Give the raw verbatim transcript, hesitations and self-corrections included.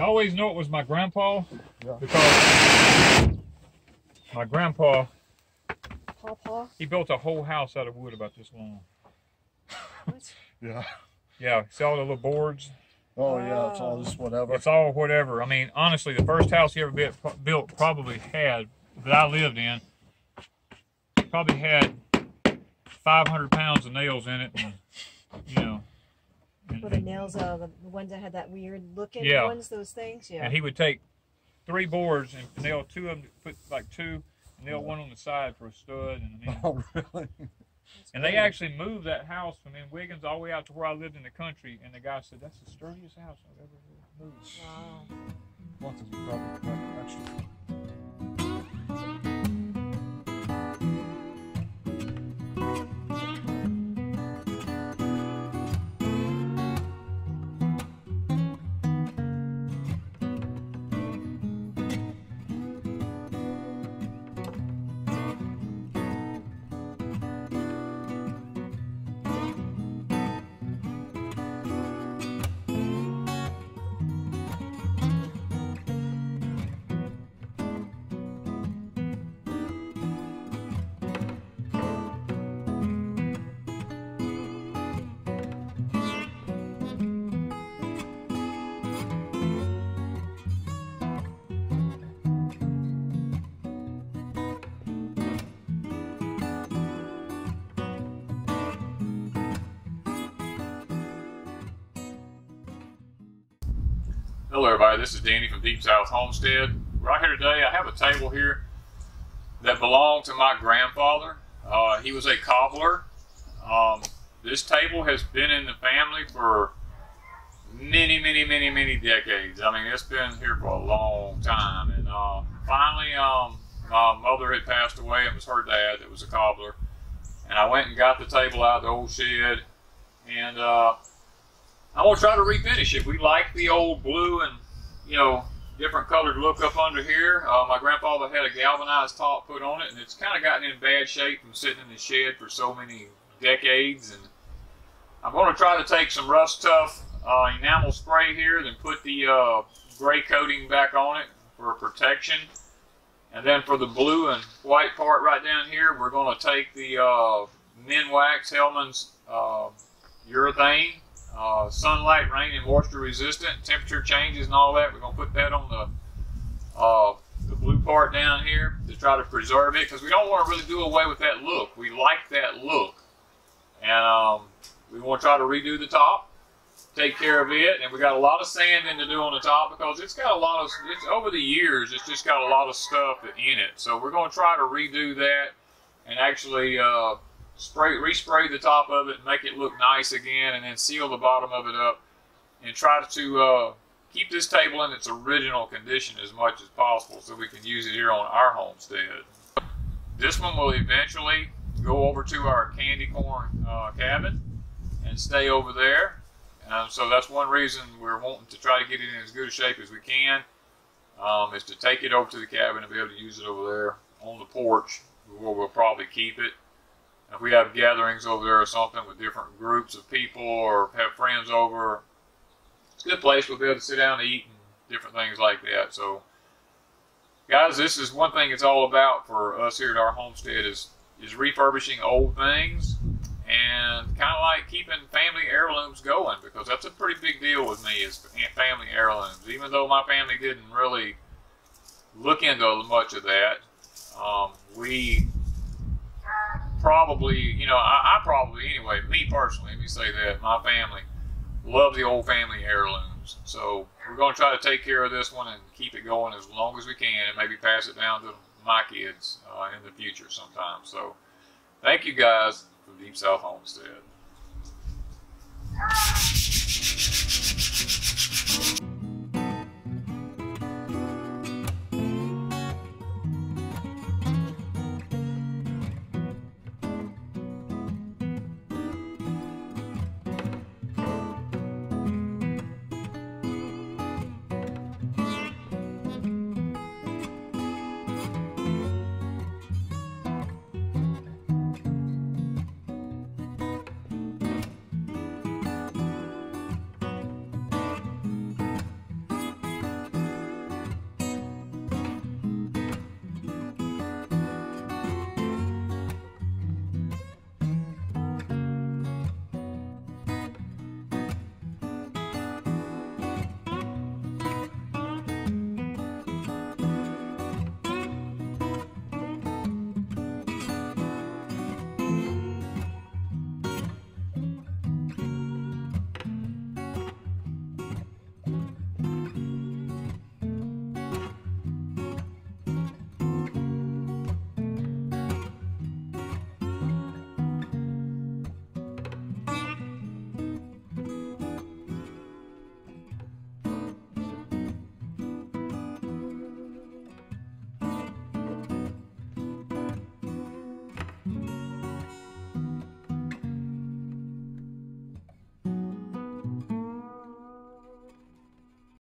You always know it was my grandpa, yeah. Because my grandpa, Papa, he built a whole house out of wood about this long. What? Yeah. Yeah, see all the little boards? Oh, yeah, it's all just whatever. It's all whatever. I mean, honestly, the first house he ever built probably had, that I lived in, probably had five hundred pounds of nails in it. And, you know. And, well, the nails, uh, the ones that had that weird looking yeah. ones, those things, yeah. And he would take three boards and nail two of them, put like two, and nail one on the side for a stud. And, you know. Oh, really? That's and crazy. They actually moved that house from in Wiggins all the way out to where I lived in the country, and the guy said, that's the sturdiest house I've ever moved. Wow. Lots of probably actually. Hello everybody, this is Danny from Deep South Homestead. Right here today, I have a table here that belonged to my grandfather. Uh, he was a cobbler. Um, this table has been in the family for many, many, many, many decades. I mean, it's been here for a long time. And uh, finally, um, my mother had passed away. It was her dad that was a cobbler. And I went and got the table out of the old shed. And uh, I'm going to try to refinish it. We like the old blue and, you know, different colored look up under here. Uh, my grandfather had a galvanized top put on it, and it's kind of gotten in bad shape from sitting in the shed for so many decades. And I'm going to try to take some Rust-Tough uh, enamel spray here, then put the uh, gray coating back on it for protection. And then for the blue and white part right down here, we're going to take the uh, Minwax Helman's uh, urethane. Uh, sunlight, rain, and moisture resistant, temperature changes and all that. We're going to put that on the, uh, the blue part down here to try to preserve it, because we don't want to really do away with that look. We like that look. And um, we want to try to redo the top, take care of it. And we got a lot of sanding to do on the top, because it's got a lot of, it's, over the years, it's just got a lot of stuff in it. So we're going to try to redo that and actually uh, spray, respray the top of it, make it look nice again, and then seal the bottom of it up, and try to uh, keep this table in its original condition as much as possible so we can use it here on our homestead. This one will eventually go over to our Candy Corn uh, Cabin and stay over there. Um, so that's one reason we're wanting to try to get it in as good a shape as we can, um, is to take it over to the cabin and be able to use it over there on the porch where we'll probably keep it. If we have gatherings over there or something with different groups of people or have friends over, it's a good place. We'll be able to sit down and eat and different things like that. So, guys, this is one thing it's all about for us here at our homestead is, is refurbishing old things and kind of like keeping family heirlooms going, because that's a pretty big deal with me is family heirlooms. Even though my family didn't really look into much of that, um, we... probably, you know, I, I probably, anyway, me personally, let me say that, my family, love the old family heirlooms. So we're going to try to take care of this one and keep it going as long as we can, and maybe pass it down to my kids uh, in the future sometime. So thank you guys from Deep South Homestead.